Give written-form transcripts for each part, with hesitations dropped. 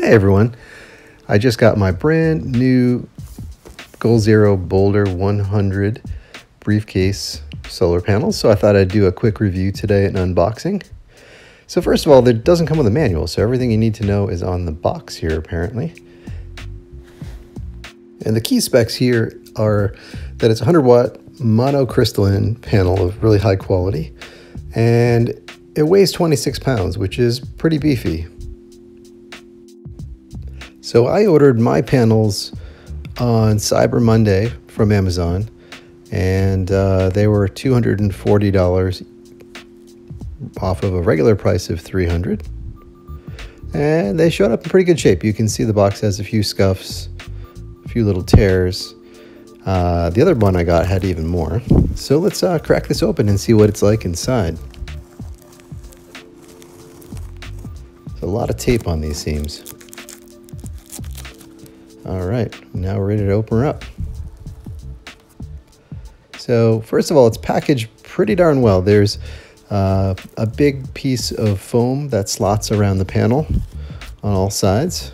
Hey everyone, I just got my brand new Goal Zero Boulder 100 briefcase solar panels, so I thought I'd do a quick review today and unboxing. So first of all, it doesn't come with a manual, so everything you need to know is on the box here apparently. And the key specs here are that it's 100 watt monocrystalline panel of really high quality, and it weighs 26 pounds, which is pretty beefy. So I ordered my panels on Cyber Monday from Amazon, and they were $240 off of a regular price of $300, and they showed up in pretty good shape. You can see the box has a few scuffs, a few little tears. The other one I got had even more. So let's crack this open and see what it's like inside. There's a lot of tape on these seams. All right, now we're ready to open her up. So first of all, it's packaged pretty darn well. There's a big piece of foam that slots around the panel on all sides.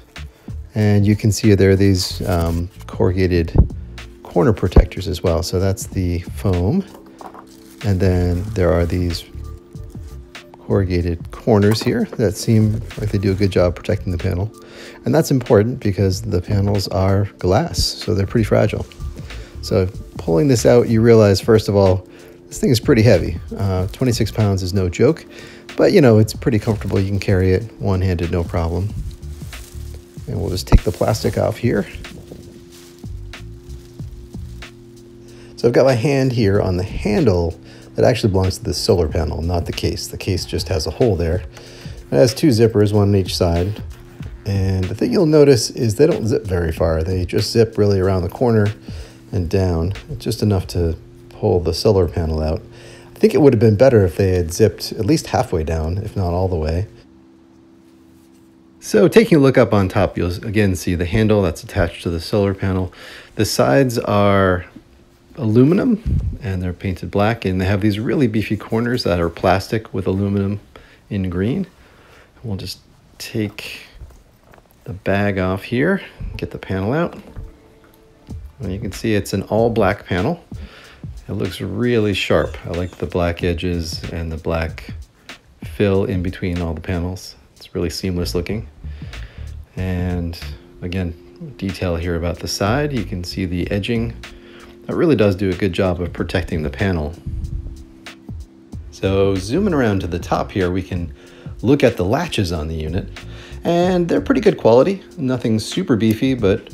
And you can see there are these corrugated corner protectors as well. So that's the foam. And then there are these corrugated corners here that seem like they do a good job protecting the panel. And that's important because the panels are glass, so they're pretty fragile. So pulling this out, you realize, first of all, this thing is pretty heavy. 26 pounds is no joke, but you know, it's pretty comfortable. You can carry it one-handed, no problem. And we'll just take the plastic off here. So I've got my hand here on the handle. That actually belongs to the solar panel, not the case. The case just has a hole there. It has two zippers, one on each side. And the thing you'll notice is they don't zip very far. They just zip really around the corner and down. It's just enough to pull the solar panel out. I think it would have been better if they had zipped at least halfway down, if not all the way. So taking a look up on top, you'll again see the handle that's attached to the solar panel. The sides are aluminum and they're painted black, and they have these really beefy corners that are plastic with aluminum in green. We'll just take the bag off here, get the panel out, and you can see it's an all black panel. It looks really sharp. I like the black edges and the black fill in between all the panels. It's really seamless looking. And again, detail here about the side, you can see the edging. That really does do a good job of protecting the panel. So zooming around to the top here, we can look at the latches on the unit, and they're pretty good quality. Nothing super beefy, but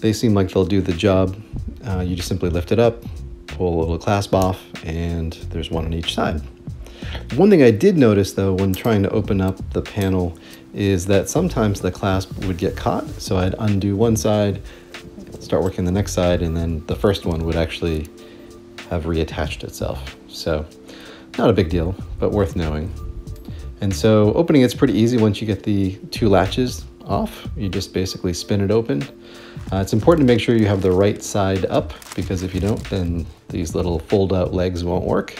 they seem like they'll do the job. You just simply lift it up, pull a little clasp off, and there's one on each side. One thing I did notice though when trying to open up the panel is that sometimes the clasp would get caught. So I'd undo one side, start working the next side, and then the first one would actually have reattached itself. So not a big deal, but worth knowing. And so opening it's pretty easy once you get the two latches off. You just basically spin it open. It's important to make sure you have the right side up, because if you don't, then these little fold out legs won't work.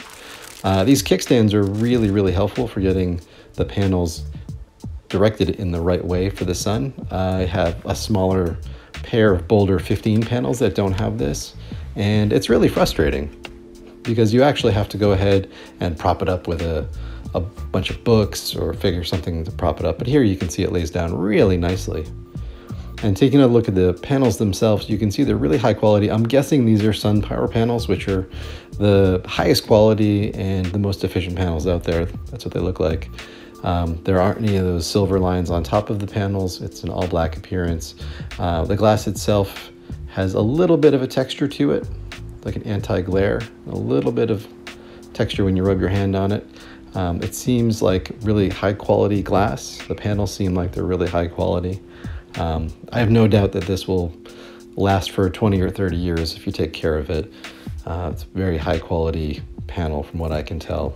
These kickstands are really helpful for getting the panels directed in the right way for the sun. I have a smaller pair of Boulder 15 panels that don't have this, and it's really frustrating because you actually have to go ahead and prop it up with a bunch of books or figure something to prop it up. But here you can see it lays down really nicely. And taking a look at the panels themselves, you can see they're really high quality. I'm guessing these are SunPower panels, which are the highest quality and the most efficient panels out there. That's what they look like. There aren't any of those silver lines on top of the panels. It's an all black appearance. The glass itself has a little bit of a texture to it, like an anti-glare, a little bit of texture when you rub your hand on it. It seems like really high quality glass. The panels seem like they're really high quality. I have no doubt that this will last for 20 or 30 years if you take care of it. It's a very high quality panel from what I can tell.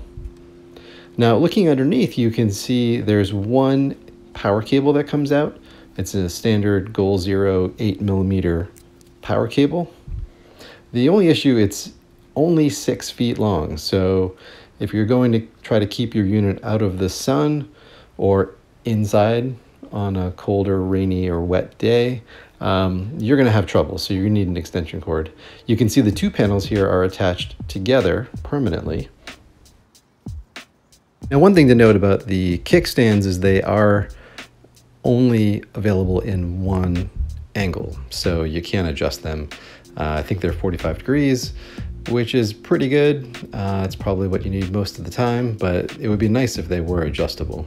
Now looking underneath, you can see there's one power cable that comes out. It's a standard Goal Zero 8mm power cable. The only issue, it's only 6 feet long. So if you're going to try to keep your unit out of the sun or inside on a colder, rainy, or wet day, you're going to have trouble, so you're going to need an extension cord. You can see the two panels here are attached together permanently. Now, one thing to note about the kickstands is they are only available in one angle, so you can't adjust them. I think they're 45 degrees, which is pretty good. It's probably what you need most of the time, but it would be nice if they were adjustable.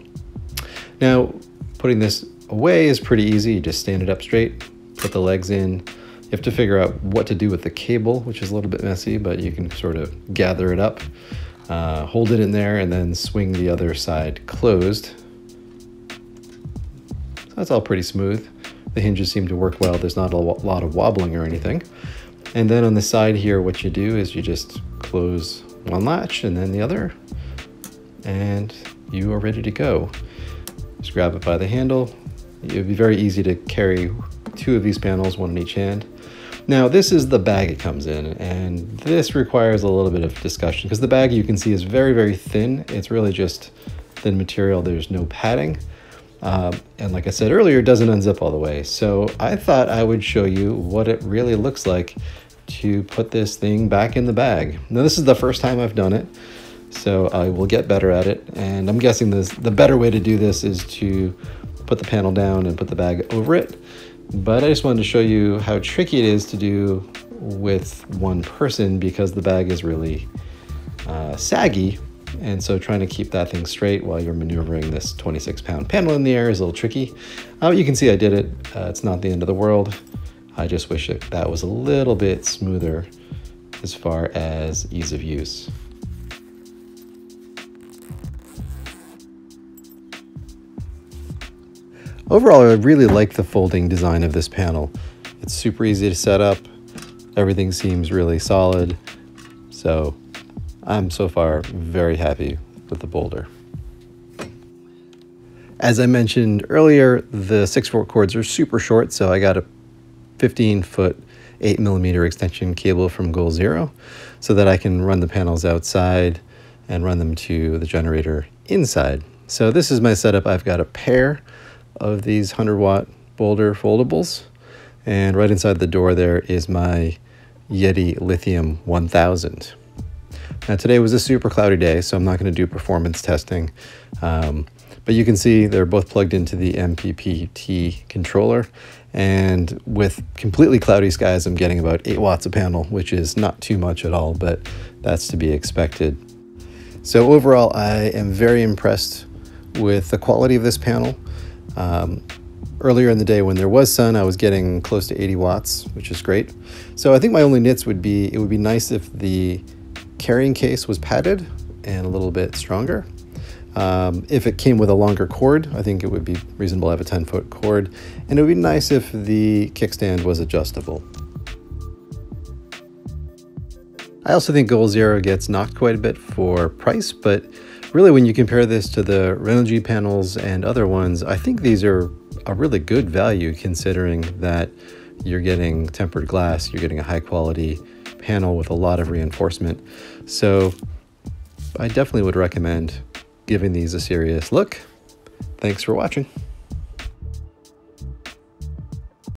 Now, putting this away is pretty easy. You just stand it up straight, put the legs in. You have to figure out what to do with the cable, which is a little bit messy, but you can sort of gather it up, hold it in there, and then swing the other side closed. So that's all pretty smooth. The hinges seem to work well. There's not a lot of wobbling or anything. And then on the side here, what you do is you just close one latch and then the other, and you are ready to go. Just grab it by the handle. It would be very easy to carry two of these panels, one in each hand. Now, this is the bag it comes in, and this requires a little bit of discussion because the bag, you can see, is very, very thin. It's really just thin material. There's no padding. And like I said earlier, it doesn't unzip all the way. So I thought I would show you what it really looks like to put this thing back in the bag. Now, this is the first time I've done it, so I will get better at it. And I'm guessing the better way to do this is to put the panel down and put the bag over it. But I just wanted to show you how tricky it is to do with one person because the bag is really saggy. And so trying to keep that thing straight while you're maneuvering this 26-pound panel in the air is a little tricky. You can see I did it. It's not the end of the world. I just wish that was a little bit smoother as far as ease of use. Overall, I really like the folding design of this panel. It's super easy to set up. Everything seems really solid. So I'm so far very happy with the Boulder. As I mentioned earlier, the 6-foot cords are super short, so I got a 15-foot 8mm extension cable from Goal Zero so that I can run the panels outside and run them to the generator inside. So this is my setup. I've got a pair of these 100-watt Boulder foldables, and right inside the door there is my Yeti Lithium 1000. Now, today was a super cloudy day, so I'm not going to do performance testing, but you can see they're both plugged into the MPPT controller, and with completely cloudy skies, I'm getting about 8 watts a panel, which is not too much at all, but that's to be expected. So overall, I am very impressed with the quality of this panel. Earlier in the day when there was sun, I was getting close to 80 watts, which is great. So I think my only nits would be, it would be nice if the carrying case was padded and a little bit stronger. If it came with a longer cord, I think it would be reasonable to have a 10-foot cord, and it would be nice if the kickstand was adjustable. I also think Goal Zero gets knocked quite a bit for price, but really when you compare this to the Renogy panels and other ones, I think these are a really good value considering that you're getting tempered glass, you're getting a high quality panel with a lot of reinforcement. So I definitely would recommend giving these a serious look. Thanks for watching.